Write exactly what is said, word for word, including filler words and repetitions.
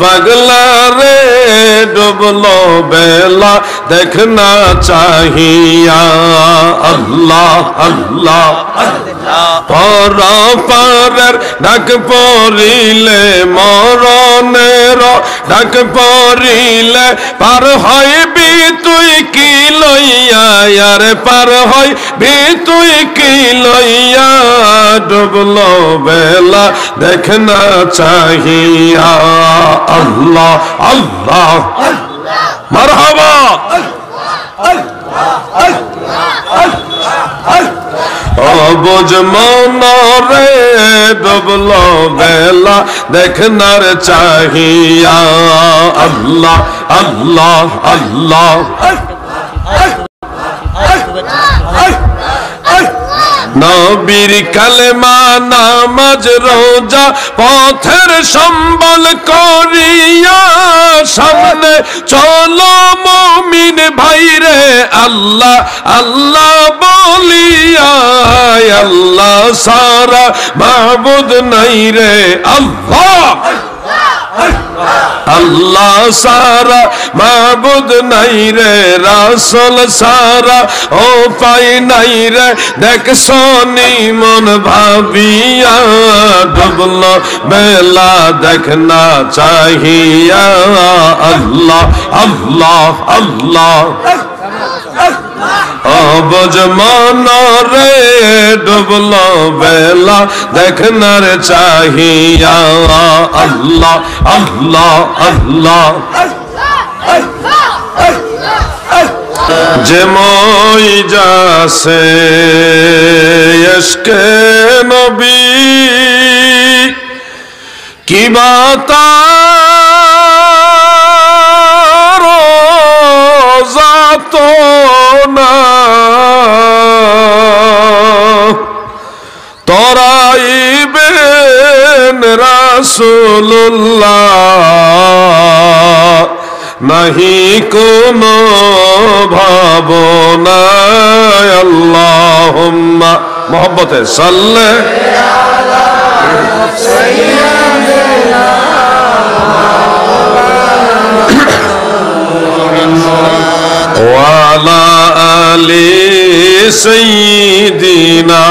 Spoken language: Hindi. पगला रे डुबलो बेला देखना चाहिया। अल्लाह अल्लाह परा पारर ढक पोरीले मोरो नेरो ढक पोरीले पार होई भी तुई की लइया यार पार होई भी तुई की लइया डुबलो बेला देखना चाहिया। अल्लाह अल्लाह मरहबा बुझ मौना रे डुबलो बेला देखना चाहिया। अल्लाह अल्लाह अल्लाह नबीर कलमा नामाज रोजा पथेर सम्बल करिया सामने चलो मोमिन भाई रे अल्लाह अल्लाह बोलिया। अल्लाह सारा महबूद नहीं रे अल्लाह अल्लाह सारा महबूद नहीं रे रसूल सारा ओ पाई नहीं रे देख सोनी मन भाविया डुबलो बेला देखना चाहिया। अल्लाह अल्लाह अल्लाह बुझ मौना रे डुबलो बेला देखना चाहिया। अल्लाह अल्लाह अल्लाह जे मोई जासे इश्क़ नबी की बाता रोजा तो ना रसूलुल्लाह नहीं कोनो भावना। अल्लाहुम्मा मोहब्बत है सल्ले अला सय्यिदिना मुहम्मद व अला आलि सय्यिदिना।